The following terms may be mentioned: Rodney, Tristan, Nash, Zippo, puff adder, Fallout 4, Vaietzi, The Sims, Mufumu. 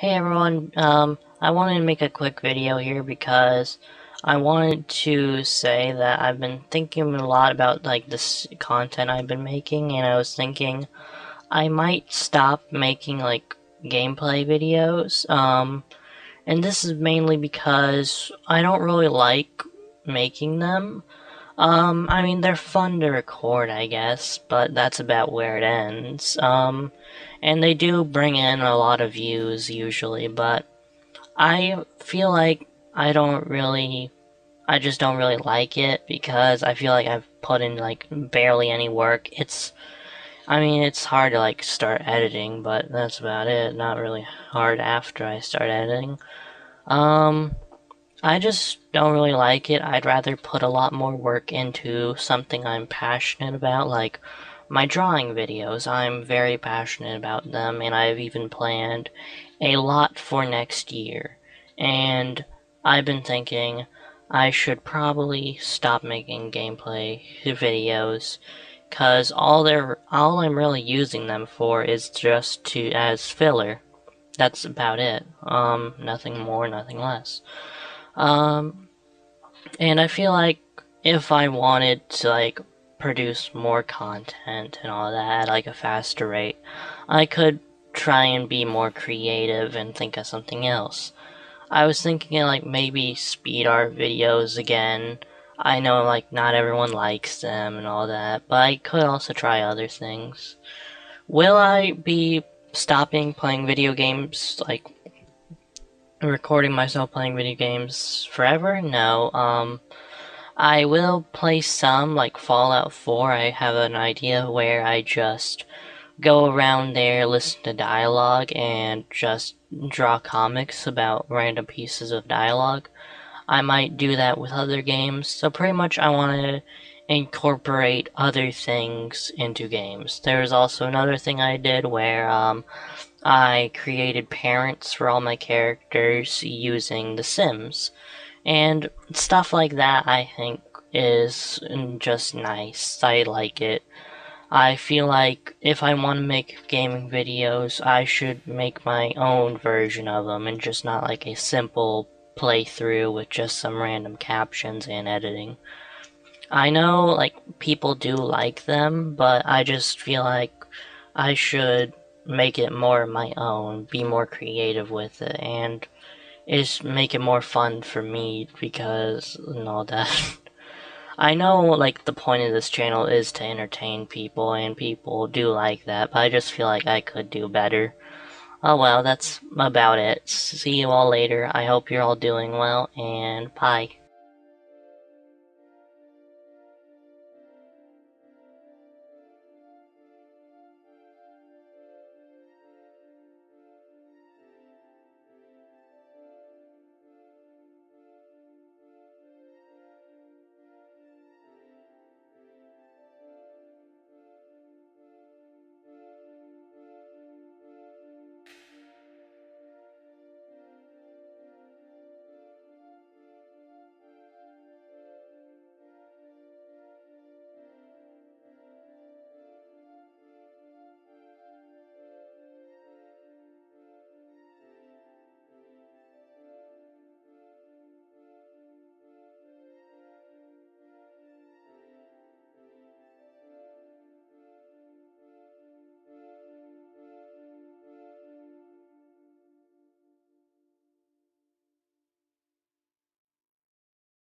Hey everyone, I wanted to make a quick video here because I wanted to say that I've been thinking a lot about like this content I've been making, and I was thinking I might stop making like gameplay videos, and this is mainly because I don't really like making them. I mean, they're fun to record, I guess, but that's about where it ends. And they do bring in a lot of views, usually, but I feel like I just don't really like it, because I feel like I've put in, like, barely any work. I mean, it's hard to, like, start editing, but that's about it. Not really hard after I start editing. I just don't really like it. I'd rather put a lot more work into something I'm passionate about, like my drawing videos. I'm very passionate about them, and I've even planned a lot for next year. And I've been thinking I should probably stop making gameplay videos, because all I'm really using them for is just as filler. That's about it. Nothing more, nothing less. And I feel like if I wanted to, like, produce more content and all that at, like, a faster rate, I could try and be more creative and think of something else. I was thinking, like, maybe speed art videos again. I know, like, not everyone likes them and all that, but I could also try other things. Will I be stopping playing video games, like, recording myself playing video games forever? No. I will play some, like Fallout 4. I have an idea where I just go around there, listen to dialogue, and just draw comics about random pieces of dialogue. I might do that with other games, so pretty much I want to incorporate other things into games. There's also another thing I did where, I created parents for all my characters using The Sims, and stuff like that I think is just nice. I like it. I feel like if I want to make gaming videos, I should make my own version of them, and just not like a simple playthrough with just some random captions and editing. I know, like, people do like them, but I just feel like I should make it more my own, be more creative with it, and just make it more fun for me, because and all that. I know, like, the point of this channel is to entertain people, and people do like that, but I just feel like I could do better. Oh well, that's about it. See you all later. I hope you're all doing well, and bye.